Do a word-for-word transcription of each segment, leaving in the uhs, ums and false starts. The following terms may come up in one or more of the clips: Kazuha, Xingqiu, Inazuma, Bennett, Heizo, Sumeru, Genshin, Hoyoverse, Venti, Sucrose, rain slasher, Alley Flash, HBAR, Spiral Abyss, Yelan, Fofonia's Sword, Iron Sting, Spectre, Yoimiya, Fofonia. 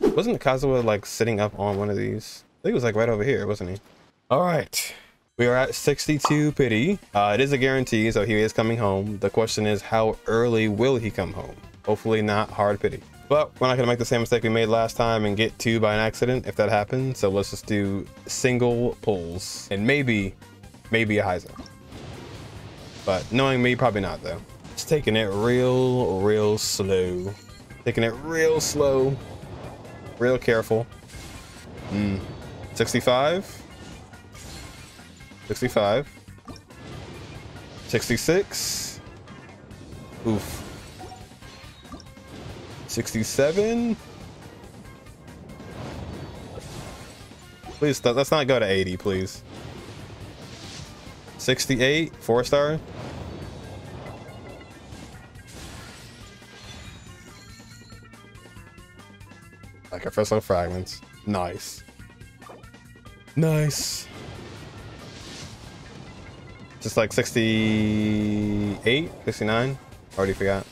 Wasn't Kazuha like sitting up on one of these? I think it was like right over here, wasn't he? All right. We are at sixty-two pity. Uh, it is a guarantee, so he is coming home. The question is, how early will he come home? Hopefully not hard pity. But we're not gonna make the same mistake we made last time and get two by an accident if that happens. So let's just do single pulls and maybe, maybe a Heizo. But knowing me, probably not though. Just taking it real, real slow. Taking it real slow, real careful. Mm. sixty-five, sixty-five, sixty-six, oof, sixty-seven. Please th let's not go to eighty, please. sixty-eight, four star. Like our first little fragments. Nice. Nice. Just like sixty-eight, sixty-nine. Already forgot.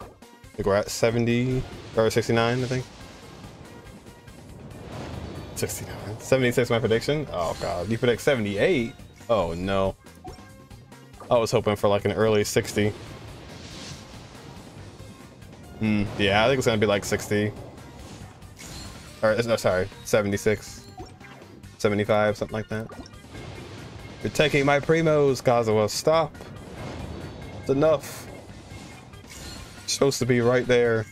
I think we're at seventy or sixty-nine, I think. sixty-nine. seventy-six, my prediction. Oh, God. You predict seventy-eight? Oh, no. I was hoping for like an early sixty. Hmm. Yeah, I think it's going to be like sixty. Or, no, sorry. seventy-six, seventy-five, something like that. You're taking my primos, Kazuha. Stop. It's enough. You're supposed to be right there.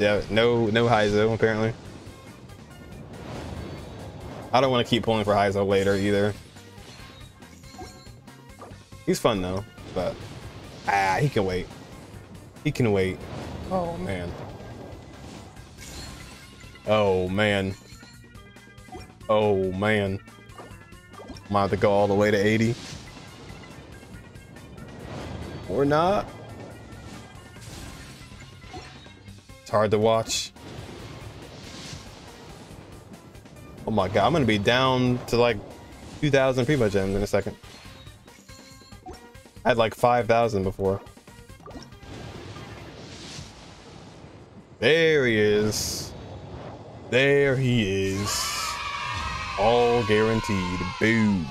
Yeah, no, no Heizo, apparently. I don't want to keep pulling for Heizo later, either. He's fun, though. But, ah, he can wait. He can wait. Oh, man. Oh, man. Oh, man. Might have to go all the way to eighty. Or not. It's hard to watch. Oh my god, I'm gonna be down to like two thousand Primo Gems in a second. I had like five thousand before. There he is. There he is. All guaranteed. Boom.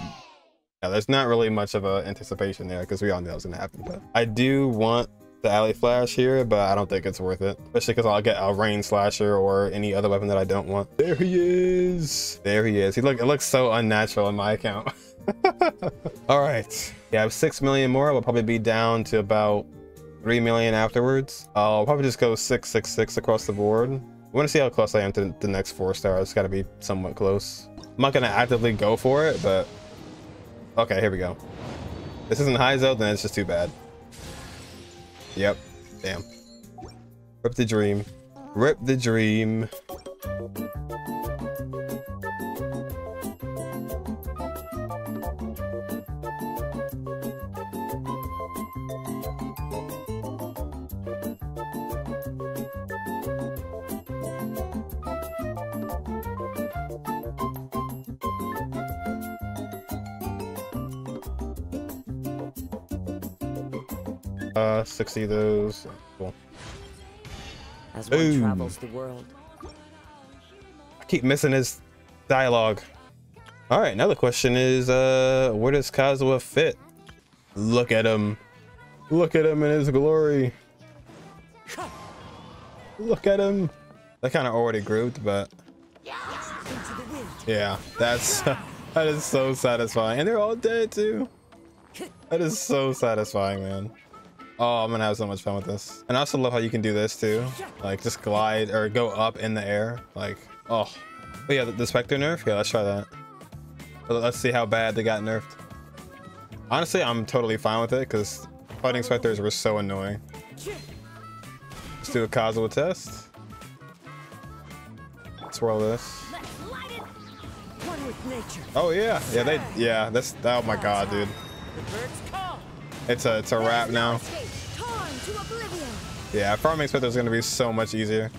Now, there's not really much of an anticipation there because we all knew that was going to happen. But I do want the Alley Flash here, but I don't think it's worth it. Especially because I'll get a Rain Slasher or any other weapon that I don't want. There he is. There he is. He look, it looks so unnatural in my account. All right. Yeah, I have six million more. We'll probably be down to about three million afterwards. I'll probably just go six six six across the board. I want to see how close I am to the next four star. It's got to be somewhat close. I'm not going to actively go for it, but... Okay, here we go. This isn't Heizo, then it's just too bad. Yep. Damn. Rip the dream. Rip the dream. Uh, sixty of those. Cool. As one Boom. Travels the world. I keep missing his dialogue. All right, now the question is, uh, where does Kazuha fit? Look at him. Look at him in his glory. Look at him. That kind of already grouped, but yeah, that's that is so satisfying. And they're all dead too. That is so satisfying, man. Oh, I'm gonna have so much fun with this. And I also love how you can do this too. Like just glide or go up in the air. Like, oh. But yeah, the, the Spectre nerf? Yeah, let's try that. Let's see how bad they got nerfed. Honestly, I'm totally fine with it because fighting Spectres were so annoying. Let's do a Kazuha test. Swirl this. Oh yeah, yeah, they, yeah, that's, oh my god, dude. It's a, it's a wrap now. Yeah, farming Spectre is going to be so much easier.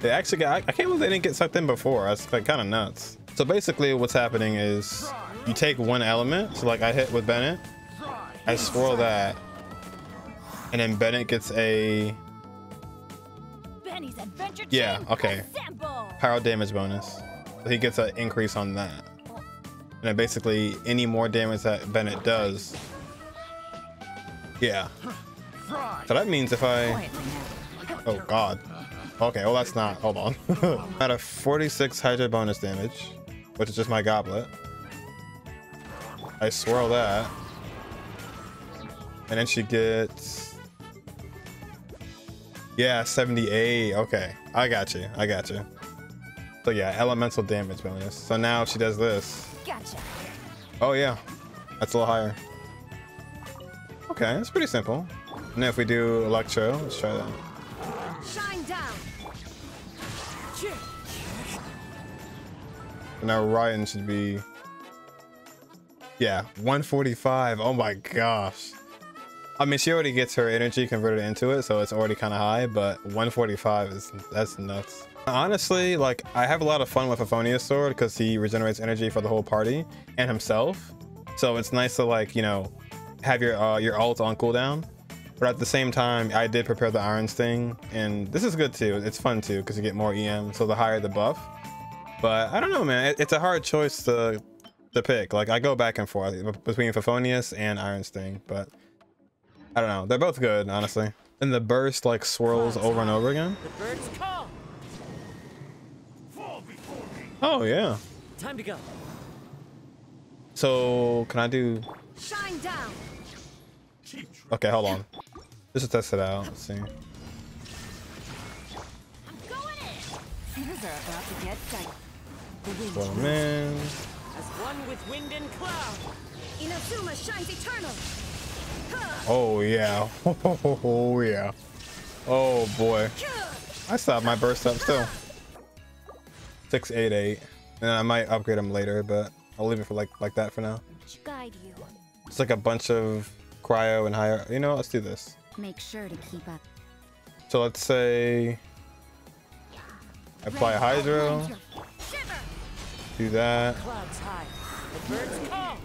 They actually got, I, I can't believe they didn't get sucked in before. That's like kind of nuts. So basically what's happening is you take one element. So like I hit with Bennett, I swirl that. And then Bennett gets a... Benny's adventure. Yeah, okay. Assemble. Power damage bonus. So he gets an increase on that. And then basically any more damage that Bennett does. Yeah. So that means if I... Oh, God. Okay, well, that's not... Hold on. I had a forty-six Hydro bonus damage, which is just my goblet. I swirl that. And then she gets... Yeah, seventy-eight. Okay, I got you. I got you. So yeah, elemental damage bonus. So now she does this. Gotcha. Oh yeah, that's a little higher. Okay, it's pretty simple. And if we do electro, let's try that. Shine down. And now Ryan should be. Yeah, one forty-five. Oh my gosh. I mean, she already gets her energy converted into it, so it's already kind of high, but one forty-five is, that's nuts. Honestly, like, I have a lot of fun with Fofonia's Sword because he regenerates energy for the whole party and himself. So it's nice to, like, you know, have your uh, your ult on cooldown. But at the same time, I did prepare the Iron Sting, and this is good too. It's fun too because you get more E M, so the higher the buff. But I don't know, man. It, it's a hard choice to, to pick. Like, I go back and forth between Fofonia's and Iron Sting, but... I don't know. They're both good, honestly. And the burst like swirls over and over again. The birds come. Fall before me. Oh yeah. Time to go. So can I do? Shine down. Okay, hold on. Let's just test it out. Let's see. I'm going in. Things are about to get tight. The wind. Well, man. As one with wind and cloud. Inazuma shines eternal. Oh yeah. Oh yeah. Oh boy. I stopped my burst up still. six eighty-eight. And I might upgrade him later, but I'll leave it for like like that for now. It's like a bunch of cryo and higher. You know, let's do this. Make sure to keep up. So let's say apply Hydro. Do that.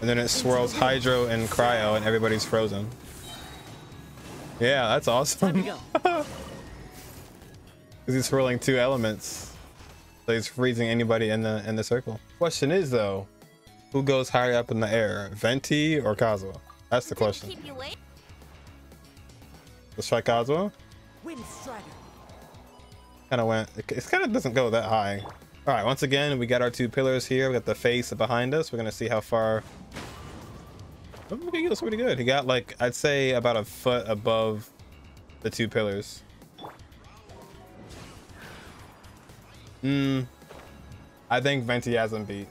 And then it swirls Hydro and Cryo and everybody's frozen. Yeah, that's awesome. Because he's swirling two elements. So he's freezing anybody in the in the circle. Question is though, who goes higher up in the air? Venti or Kazuha? That's the question. Let's try Kazuha. Kinda went it, it kinda doesn't go that high. All right, once again, we got our two pillars here. We got the face behind us. We're going to see how far. Oh, he looks pretty good. He got, like, I'd say about a foot above the two pillars. Hmm. I think Venti hasn't beat.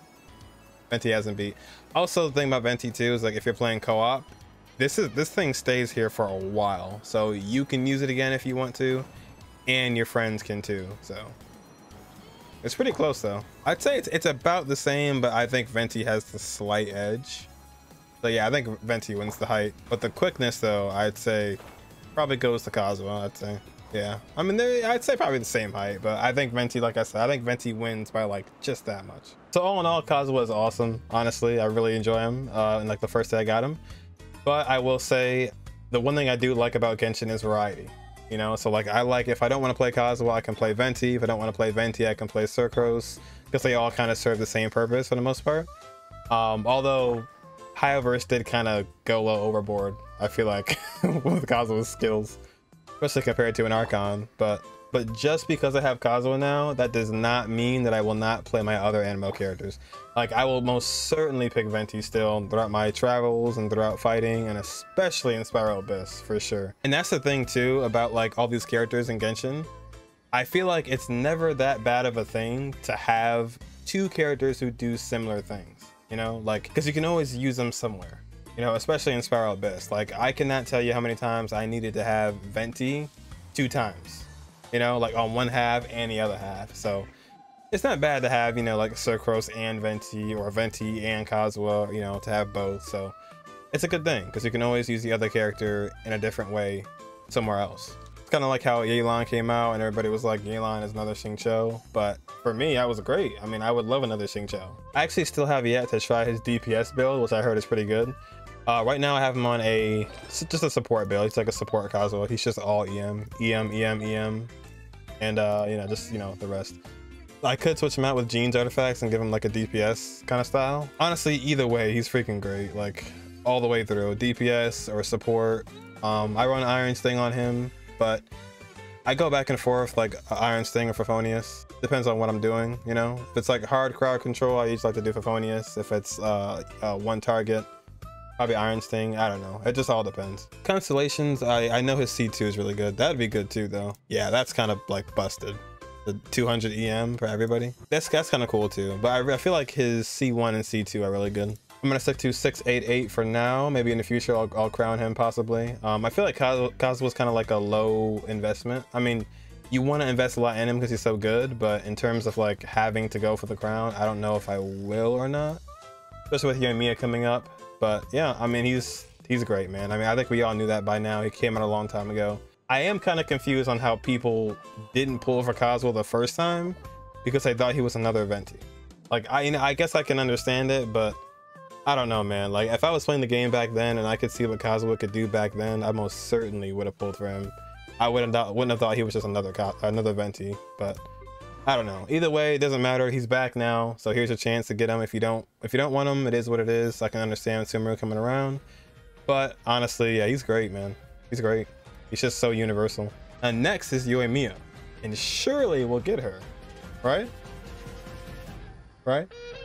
Venti hasn't beat. Also, the thing about Venti, too, is, like, if you're playing co-op, this is this thing stays here for a while. So you can use it again if you want to, and your friends can, too. So... It's pretty close though. I'd say it's, it's about the same, but I think Venti has the slight edge. So yeah, I think Venti wins the height. But the quickness though, I'd say probably goes to Kazuha, I'd say. Yeah, I mean, I'd say probably the same height, but I think Venti, like I said, I think Venti wins by like just that much. So all in all, Kazuha is awesome. Honestly, I really enjoy him uh, and like the first day I got him. But I will say the one thing I do like about Genshin is variety. You know, so like I like if I don't want to play Kazuha, I can play Venti. If I don't want to play Venti, I can play Sucrose because they all kind of serve the same purpose for the most part. Um, although Hoyoverse did kind of go a little overboard, I feel like, with Kazuha's skills, especially compared to an Archon. But but just because I have Kazuha now, that does not mean that I will not play my other animo characters. Like I will most certainly pick Venti still throughout my travels and throughout fighting, and especially in Spiral Abyss for sure. And that's the thing too about like all these characters in Genshin. I feel like it's never that bad of a thing to have two characters who do similar things, you know, like because you can always use them somewhere, you know, especially in Spiral Abyss. Like I cannot tell you how many times I needed to have Venti two times, you know, like on one half and the other half. So it's not bad to have, you know, like Sucrose and Venti or Venti and Kazuha, you know, to have both. So it's a good thing because you can always use the other character in a different way somewhere else. It's kind of like how Yelan came out and everybody was like, Yelan is another Xingqiu. But for me, I was great. I mean, I would love another Xingqiu. I actually still have yet to try his D P S build, which I heard is pretty good. Uh, right now I have him on a just a support build. He's like a support Kazuha. He's just all E M, E M, E M, E M, and uh, you know, just you know the rest. I could switch him out with Gene's artifacts and give him like a D P S kind of style. Honestly, either way, he's freaking great. Like all the way through, D P S or support. Um, I run Iron Sting on him, but I go back and forth like Iron Sting or Fofonius. Depends on what I'm doing, you know. If it's like hard crowd control, I usually like to do Fofonius. If it's uh, uh, one target, probably Iron Sting. I don't know. It just all depends. Constellations, I, I know his C two is really good. That'd be good too, though. Yeah, that's kind of like busted. The two hundred E M for everybody. That's that's kind of cool too. But I, I feel like his C one and C two are really good. I'm gonna stick to six eight eight for now. Maybe in the future I'll, I'll crown him possibly. Um, I feel like Kazuha was kind of like a low investment. I mean, you want to invest a lot in him because he's so good, but in terms of like having to go for the crown, I don't know if I will or not. Especially with Yoimiya coming up. But yeah, I mean, he's he's great, man. I mean, I think we all knew that by now. He came out a long time ago. I am kind of confused on how people didn't pull for Kazuha the first time because I thought he was another Venti. Like, I, you know, I guess I can understand it, but I don't know, man. Like, if I was playing the game back then and I could see what Kazuha could do back then, I most certainly would have pulled for him. I wouldn't have, wouldn't have thought he was just another another Venti, but I don't know. Either way, it doesn't matter. He's back now, so here's your chance to get him. If you don't, if you don't want him, it is what it is. I can understand Sumeru coming around, but honestly, yeah, he's great, man. He's great. He's just so universal. And next is Yoimiya, and surely we'll get her, right? Right?